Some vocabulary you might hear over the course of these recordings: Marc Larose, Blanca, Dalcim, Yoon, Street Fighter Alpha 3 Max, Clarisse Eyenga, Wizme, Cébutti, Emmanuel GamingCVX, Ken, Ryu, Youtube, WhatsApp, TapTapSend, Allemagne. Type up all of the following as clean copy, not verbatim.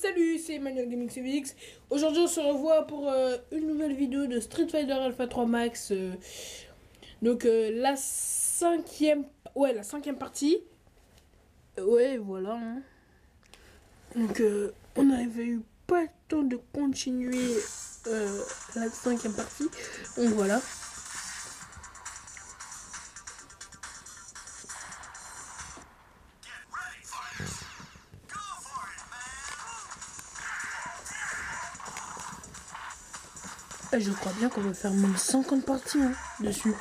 Salut, c'est Emmanuel GamingCVX. Aujourd'hui on se revoit pour une nouvelle vidéo de Street Fighter Alpha 3 Max. La cinquième... Ouais, la cinquième partie. Ouais, voilà. Hein. Donc on n'avait eu pas le temps de continuer la cinquième partie. Donc voilà. Je crois bien qu'on va faire moins 50 parties hein, dessus.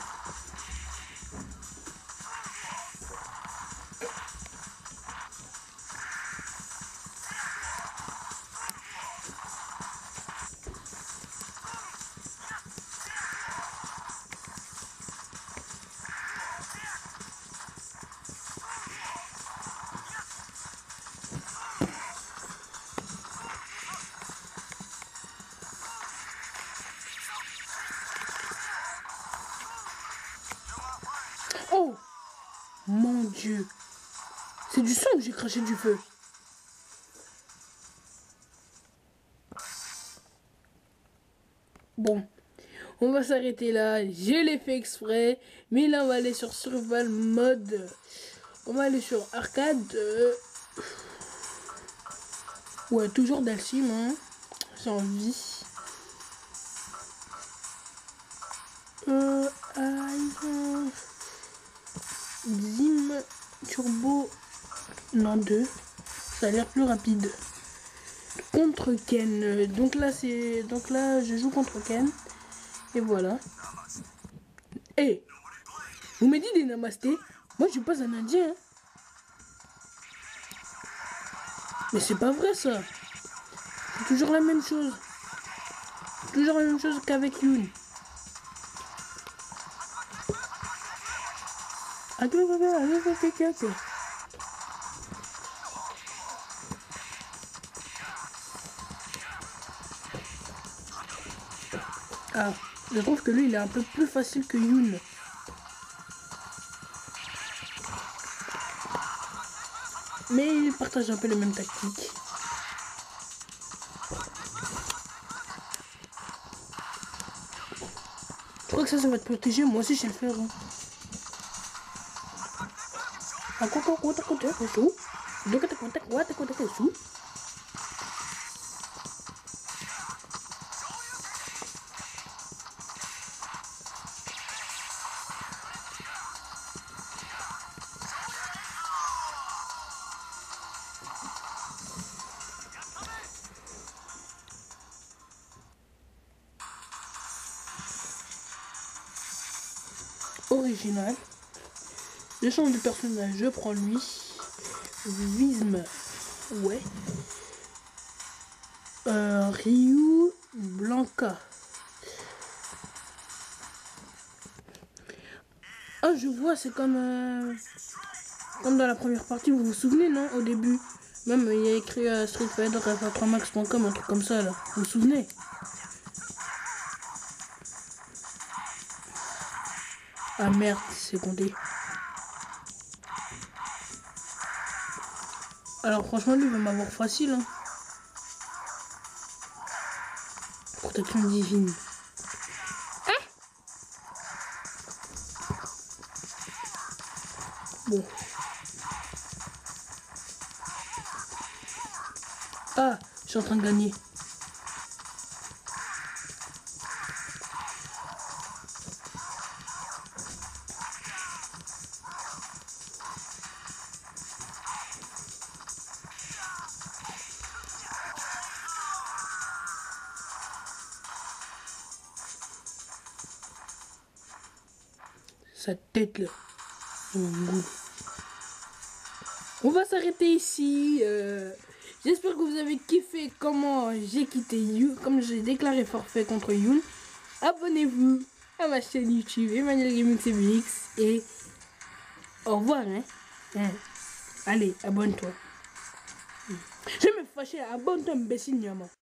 Mon Dieu, c'est du sang que j'ai craché du feu. Bon, on va s'arrêter là. Je l'ai fait exprès, mais là on va aller sur survival mode. On va aller sur arcade. Ouais, toujours Dalcim, hein. J'ai envie. Zim Turbo non 2, ça a l'air plus rapide. Contre Ken. Donc là je joue contre Ken. Et voilà. Hey, vous me dites des namastés. Moi je suis pas un indien. Hein. Mais c'est pas vrai ça. C'est toujours la même chose. Toujours la même chose qu'avec Yoon. Ah, je trouve que lui il est un peu plus facile que Yoon. Mais il partage un peu les mêmes tactiques. Je crois que ça va te protéger, moi aussi je sais le faire. Hein. Original. Je change de personnage, je prends lui. Wizme. Ouais. Ryu, Blanca. Ah, je vois, c'est comme dans la première partie, vous vous souvenez, non? Au début. Même, il y a écrit à Street Fighter Alpha 3 Max.com, un truc comme ça, là. Vous vous souvenez? Ah merde, c'est compté. Alors franchement lui va m'avoir facile hein. Protection divine. Hein? Bon. Ah, je suis en train de gagner. Sa tête là. On va s'arrêter ici. J'espère que vous avez kiffé comment j'ai quitté Yoon, comme j'ai déclaré forfait contre Yoon. Abonnez-vous à ma chaîne YouTube Emmanuel GamingCVX et au revoir. Hein. Allez, abonne-toi. Je vais me fâcher, abonne-toi, imbécile, maman.